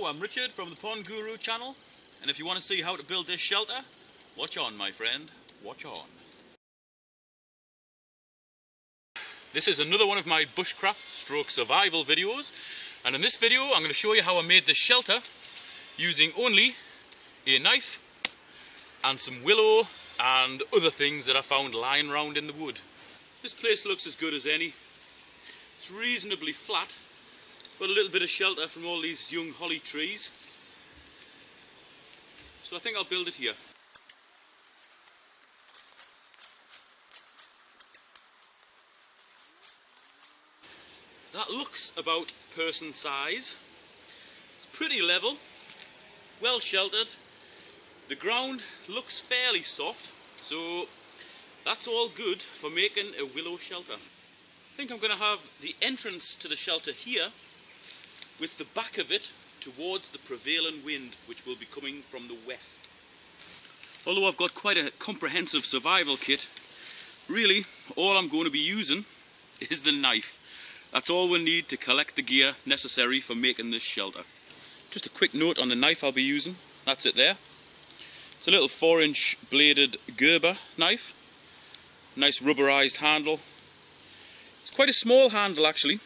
Hello, I'm Richard from the Pond Guru channel, and if you want to see how to build this shelter, watch on, my friend, watch on. This is another one of my bushcraft stroke survival videos, and in this video I'm going to show you how I made this shelter using only a knife and some willow and other things that I found lying around in the wood. This place looks as good as any. It's reasonably flat, but a little bit of shelter from all these young holly trees. So I think I'll build it here. That looks about person size. It's pretty level, well sheltered. The ground looks fairly soft, so that's all good for making a willow shelter. I think I'm going to have the entrance to the shelter here, with the back of it towards the prevailing wind, which will be coming from the west. Although I've got quite a comprehensive survival kit, really all I'm going to be using is the knife. That's all we'll need to collect the gear necessary for making this shelter. Just a quick note on the knife I'll be using. That's it there. It's a little 4-inch bladed Gerber knife. Nice rubberized handle. It's quite a small handle actually,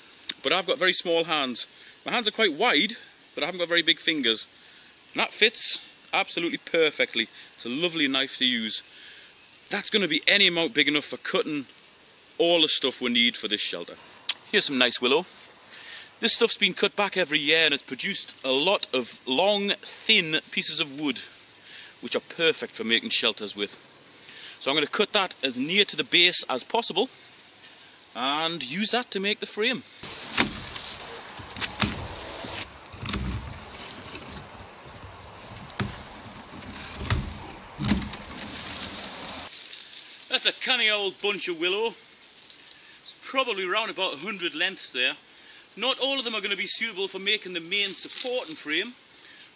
but I've got very small hands. My hands are quite wide, but I haven't got very big fingers. And that fits absolutely perfectly. It's a lovely knife to use. That's going to be any amount big enough for cutting all the stuff we need for this shelter. Here's some nice willow. This stuff's been cut back every year and it's produced a lot of long, thin pieces of wood, which are perfect for making shelters with. So I'm going to cut that as near to the base as possible and use that to make the frame. That's a canny old bunch of willow. It's probably around about 100 lengths there. Not all of them are going to be suitable for making the main supporting frame,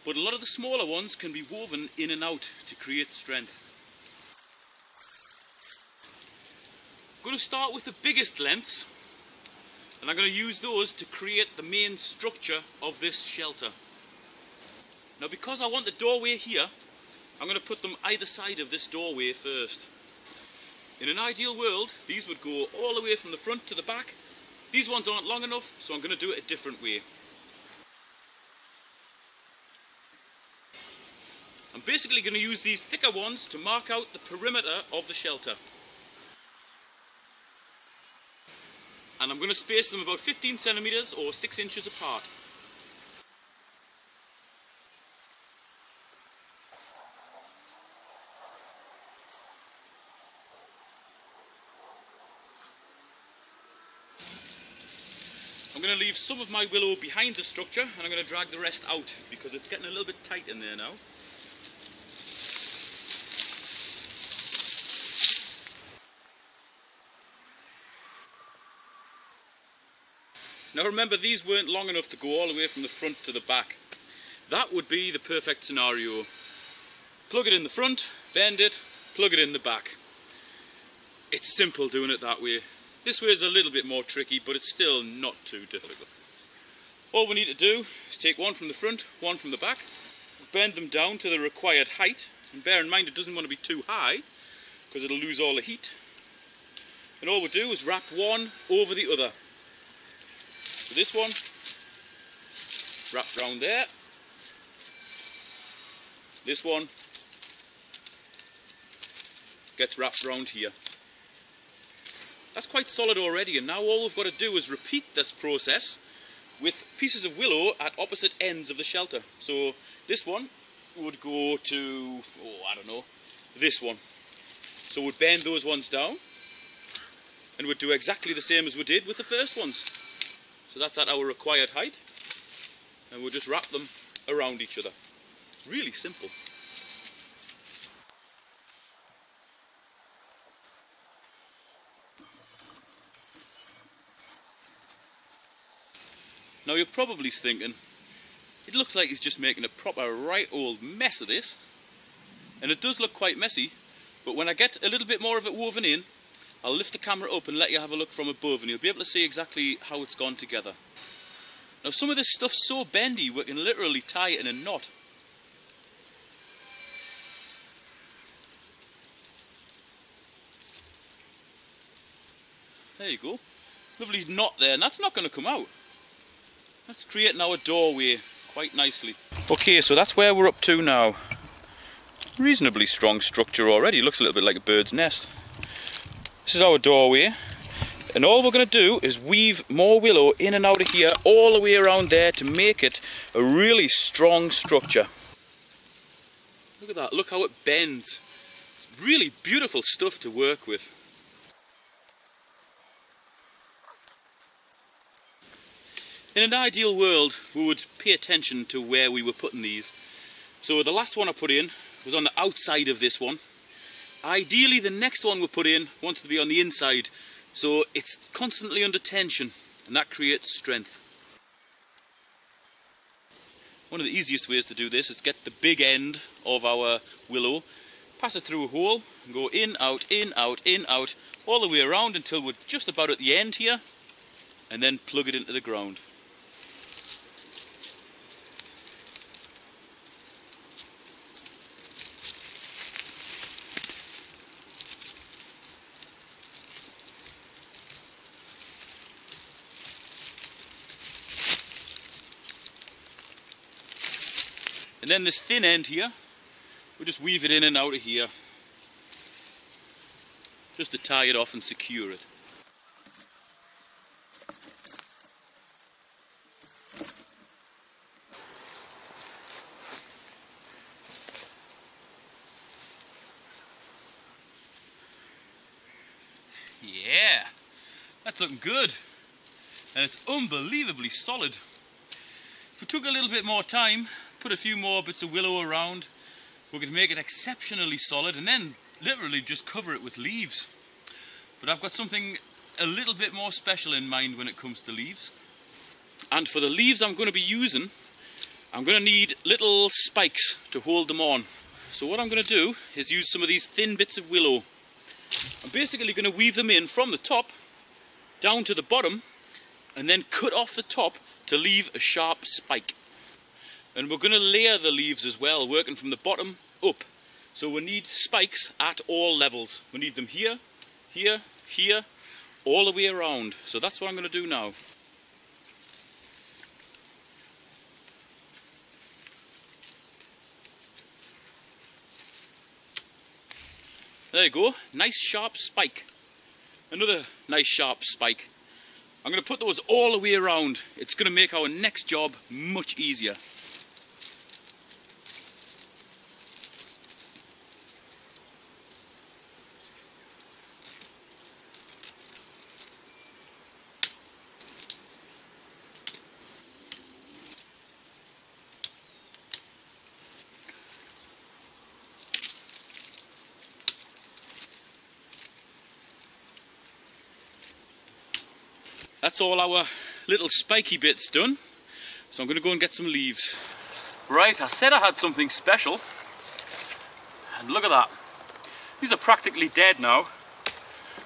but a lot of the smaller ones can be woven in and out to create strength. I'm going to start with the biggest lengths, and I'm going to use those to create the main structure of this shelter. Now, because I want the doorway here, I'm going to put them either side of this doorway first. In an ideal world, these would go all the way from the front to the back. These ones aren't long enough, so I'm going to do it a different way. I'm basically going to use these thicker ones to mark out the perimeter of the shelter. And I'm going to space them about 15 centimetres or 6 inches apart. I'm going to leave some of my willow behind the structure and I'm going to drag the rest out because it's getting a little bit tight in there now. Now remember, these weren't long enough to go all the way from the front to the back. That would be the perfect scenario. Plug it in the front, bend it, plug it in the back. It's simple doing it that way. This way is a little bit more tricky, but it's still not too difficult. All we need to do is take one from the front, one from the back, bend them down to the required height, and bear in mind it doesn't want to be too high, because it'll lose all the heat. And all we do is wrap one over the other. So this one, wrap round there. This one gets wrapped round here. That's quite solid already, and now all we've got to do is repeat this process with pieces of willow at opposite ends of the shelter. So this one would go to, oh, I don't know, this one. So we'd bend those ones down and we'd do exactly the same as we did with the first ones. So that's at our required height, and we'll just wrap them around each other. It's really simple. Now you're probably thinking, it looks like he's just making a proper right old mess of this. And it does look quite messy, but when I get a little bit more of it woven in, I'll lift the camera up and let you have a look from above and you'll be able to see exactly how it's gone together. Now some of this stuff's so bendy we can literally tie it in a knot. There you go. Lovely knot there, and that's not going to come out. That's creating our doorway quite nicely. Okay, so that's where we're up to now. Reasonably strong structure already, looks a little bit like a bird's nest. This is our doorway, and all we're going to do is weave more willow in and out of here all the way around there to make it a really strong structure. Look at that, look how it bends. It's really beautiful stuff to work with. In an ideal world, we would pay attention to where we were putting these. So the last one I put in was on the outside of this one. Ideally, the next one we put in wants to be on the inside. So it's constantly under tension, and that creates strength. One of the easiest ways to do this is get the big end of our willow, pass it through a hole, and go in, out, in, out, in, out, all the way around until we're just about at the end here, and then plug it into the ground. And then this thin end here, we'll just weave it in and out of here, just to tie it off and secure it. Yeah, that's looking good, and it's unbelievably solid. If we took a little bit more time, put a few more bits of willow around, we could make it exceptionally solid and then literally just cover it with leaves. But I've got something a little bit more special in mind when it comes to leaves. And for the leaves I'm going to be using, I'm going to need little spikes to hold them on. So what I'm going to do is use some of these thin bits of willow. I'm basically going to weave them in from the top down to the bottom and then cut off the top to leave a sharp spike. And we're going to layer the leaves as well, working from the bottom up. So we need spikes at all levels. We need them here, here, here, all the way around. So that's what I'm going to do now. There you go, nice sharp spike. Another nice sharp spike. I'm going to put those all the way around. It's going to make our next job much easier. That's all our little spiky bits done, so I'm going to go and get some leaves. Right, I said I had something special, and look at that. These are practically dead now,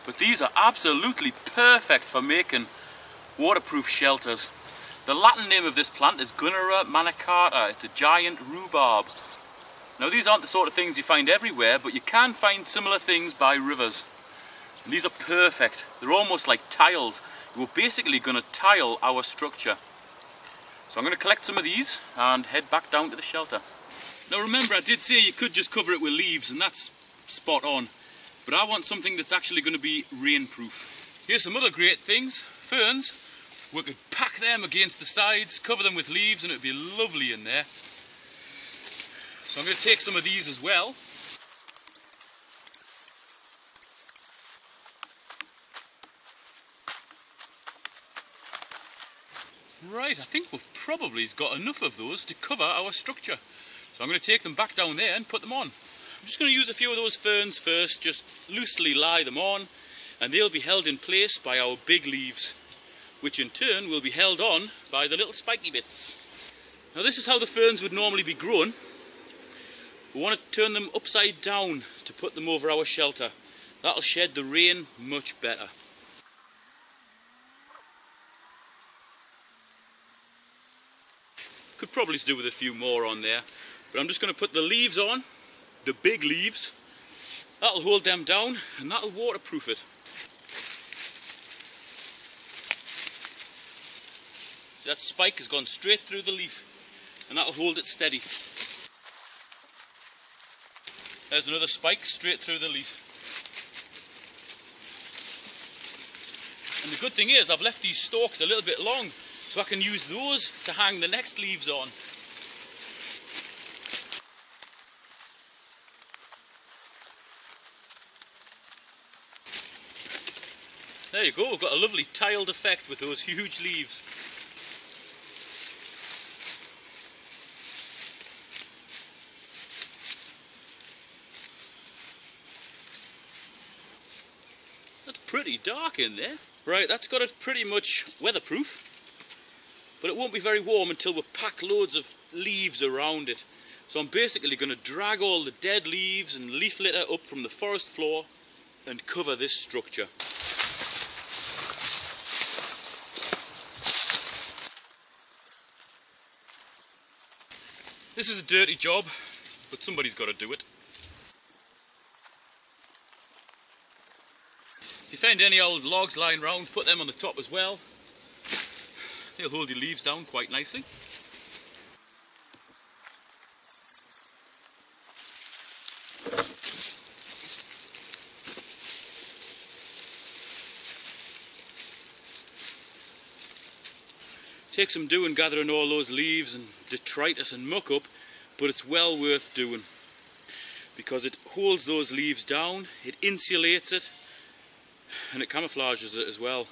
but these are absolutely perfect for making waterproof shelters. The Latin name of this plant is Gunnera Manicata. It's a giant rhubarb. Now these aren't the sort of things you find everywhere, but you can find similar things by rivers. And these are perfect. They're almost like tiles. We're basically going to tile our structure. So I'm going to collect some of these and head back down to the shelter. Now remember, I did say you could just cover it with leaves, and that's spot on. But I want something that's actually going to be rainproof. Here's some other great things. Ferns. We could pack them against the sides, cover them with leaves, and it would be lovely in there. So I'm going to take some of these as well. Right, I think we've probably got enough of those to cover our structure. So I'm going to take them back down there and put them on. I'm just going to use a few of those ferns first, just loosely lie them on, and they'll be held in place by our big leaves, which in turn will be held on by the little spiky bits. Now this is how the ferns would normally be grown. We want to turn them upside down to put them over our shelter. That'll shed the rain much better. Could probably do with a few more on there. But I'm just going to put the leaves on, the big leaves. That'll hold them down and that'll waterproof it. See, that spike has gone straight through the leaf and that'll hold it steady. There's another spike straight through the leaf. And the good thing is I've left these stalks a little bit long, so I can use those to hang the next leaves on. There you go, we've got a lovely tiled effect with those huge leaves. That's pretty dark in there. Right, that's got it pretty much weatherproof. But it won't be very warm until we pack loads of leaves around it. So I'm basically going to drag all the dead leaves and leaf litter up from the forest floor and cover this structure. This is a dirty job, but somebody's got to do it. If you find any old logs lying around, put them on the top as well. They'll hold your leaves down quite nicely. Takes some doing gathering all those leaves and detritus and muck up, but it's well worth doing because it holds those leaves down, it insulates it, and it camouflages it as well.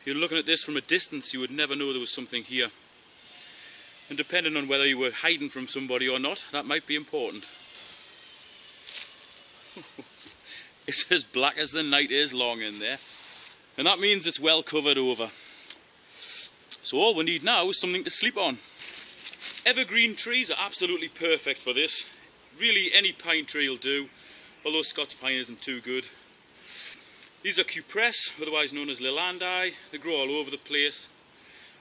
If you're looking at this from a distance, you would never know there was something here. And depending on whether you were hiding from somebody or not, that might be important. It's as black as the night is long in there. And that means it's well covered over. So all we need now is something to sleep on. Evergreen trees are absolutely perfect for this. Really any pine tree will do, although Scots pine isn't too good. These are cupress, otherwise known as leylandii. They grow all over the place,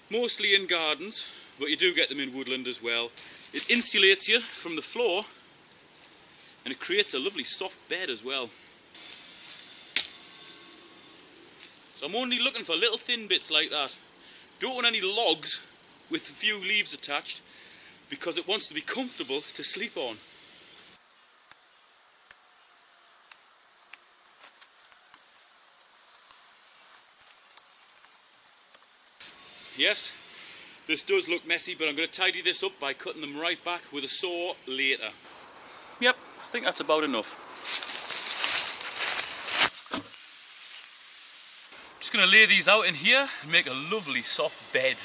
mostly in gardens, but you do get them in woodland as well. It insulates you from the floor and it creates a lovely soft bed as well. So I'm only looking for little thin bits like that. Don't want any logs with few leaves attached because it wants to be comfortable to sleep on. Yes, this does look messy, but I'm going to tidy this up by cutting them right back with a saw later. Yep, I think that's about enough. Just going to lay these out in here and make a lovely soft bed.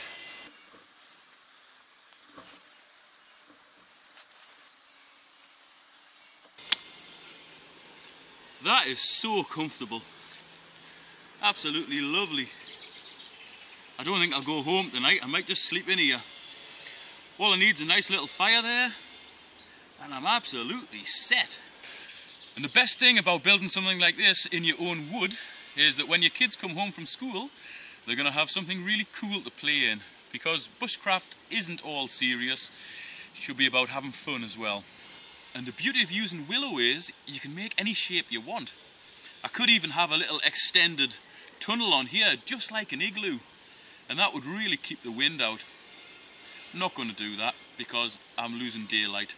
That is so comfortable. Absolutely lovely. I don't think I'll go home tonight, I might just sleep in here. All I need is a nice little fire there, and I'm absolutely set. And the best thing about building something like this in your own wood is that when your kids come home from school, they're going to have something really cool to play in, because bushcraft isn't all serious, it should be about having fun as well. And the beauty of using willow is, you can make any shape you want. I could even have a little extended tunnel on here, just like an igloo. And that would really keep the wind out. I'm not going to do that because I'm losing daylight,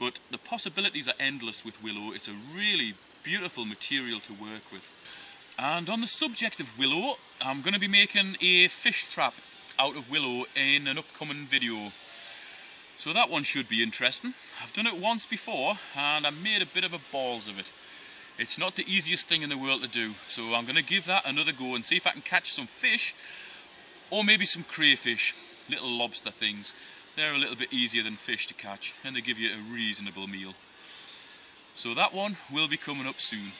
but the possibilities are endless with willow. It's a really beautiful material to work with. And on the subject of willow, I'm going to be making a fish trap out of willow in an upcoming video. So that one should be interesting. I've done it once before and I made a bit of a balls of it. It's not the easiest thing in the world to do, so I'm going to give that another go and see if I can catch some fish. Or maybe some crayfish, little lobster things. They're a little bit easier than fish to catch and they give you a reasonable meal. So that one will be coming up soon.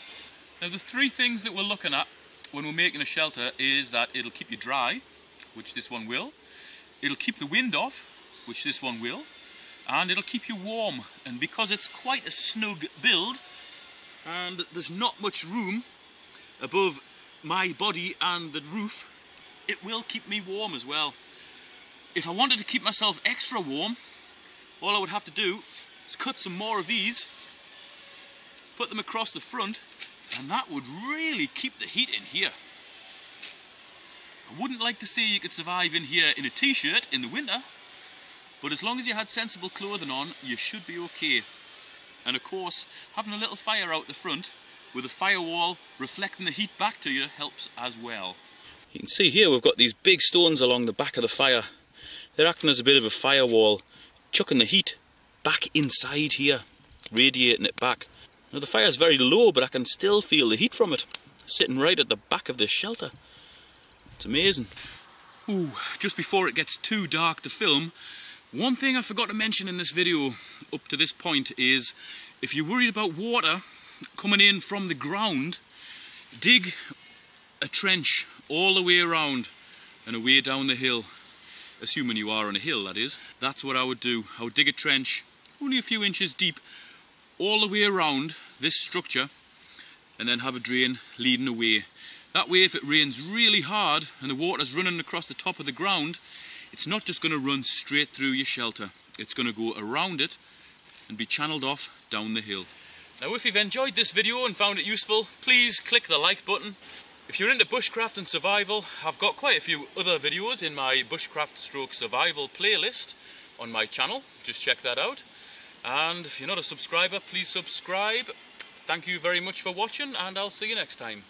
Now the three things that we're looking at when we're making a shelter is that it'll keep you dry, which this one will. It'll keep the wind off, which this one will. And it'll keep you warm. And because it's quite a snug build and there's not much room above my body and the roof, it will keep me warm as well. if I wanted to keep myself extra warm, all I would have to do is cut some more of these, put them across the front, and that would really keep the heat in here. I wouldn't like to say you could survive in here in a t-shirt in the winter, but as long as you had sensible clothing on, you should be okay. And of course, having a little fire out the front with a firewall reflecting the heat back to you helps as well. You can see here we've got these big stones along the back of the fire. They're acting as a bit of a firewall, chucking the heat back inside here, radiating it back. Now the fire's very low, but I can still feel the heat from it, sitting right at the back of this shelter. It's amazing. Ooh, just before it gets too dark to film, one thing I forgot to mention in this video up to this point is, if you're worried about water coming in from the ground, dig a trench all the way around and away down the hill. Assuming you are on a hill, that is. That's what I would do. I would dig a trench only a few inches deep all the way around this structure and then have a drain leading away. That way, if it rains really hard and the water's running across the top of the ground, it's not just going to run straight through your shelter. It's going to go around it and be channeled off down the hill. Now, if you've enjoyed this video and found it useful, please click the like button. If you're into bushcraft and survival, I've got quite a few other videos in my bushcraft / survival playlist on my channel. Just check that out. And if you're not a subscriber, please subscribe. Thank you very much for watching, and I'll see you next time.